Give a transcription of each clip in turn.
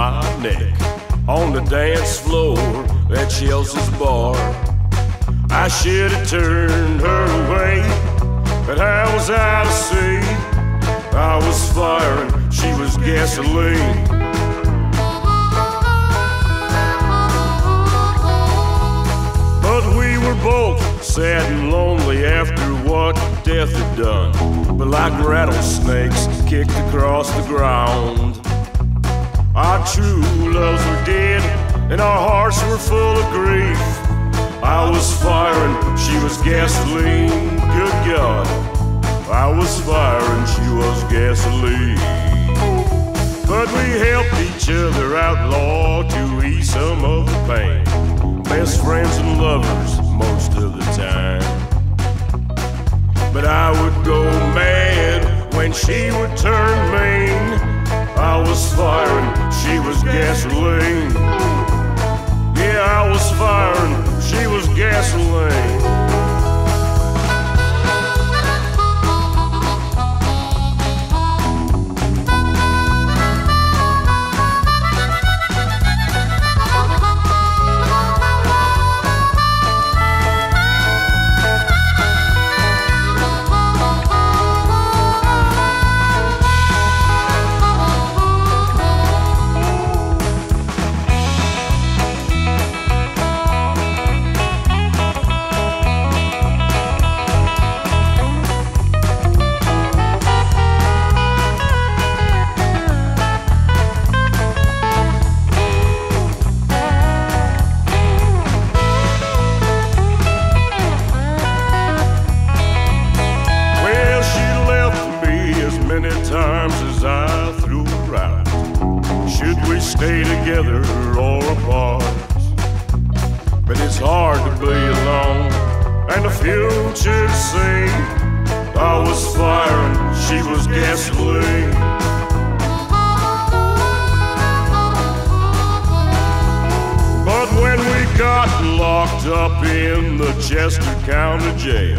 my neck on the dance floor at Chelsea's bar. I should have turned her away, but I was out of sea. I was fire and she was gasoline. But we were both sad and lonely after what death had done. But like rattlesnakes kicked across the ground, our true loves were dead and our hearts were full of grief. I was fire and she was gasoline. Good God, I was fire and she was gasoline. But we helped each other outlaw to ease some of the pain. Best friends and lovers most of the time. But I would go mad when she would turn mean. I was fire and she was gasoline. Yeah, I was fire and she was gasoline. Stay together or apart, but it's hard to be alone and the future to see. I was fire and she was gasoline. But when we got locked up in the Chester County Jail,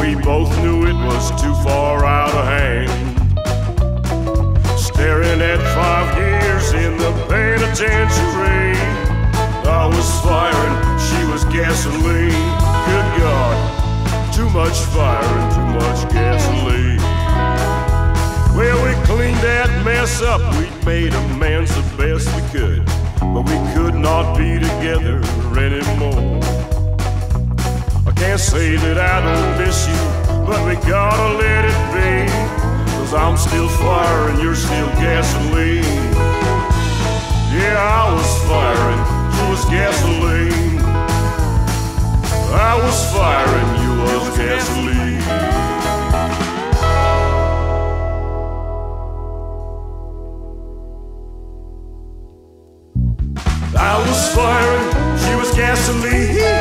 we both knew it was too far out of hand. Staring at 5 years in the penitentiary, I was fire and she was gasoline. Good God, too much fire and too much gasoline. Well, we cleaned that mess up, we made amends the best we could, but we could not be together anymore. I can't say that I don't miss you, but we gotta let it be, 'cause I'm still fire and you're still gasoline. Yeah, I was fire and you was gasoline. I was fire and you was gasoline. I was fire and she was gasoline.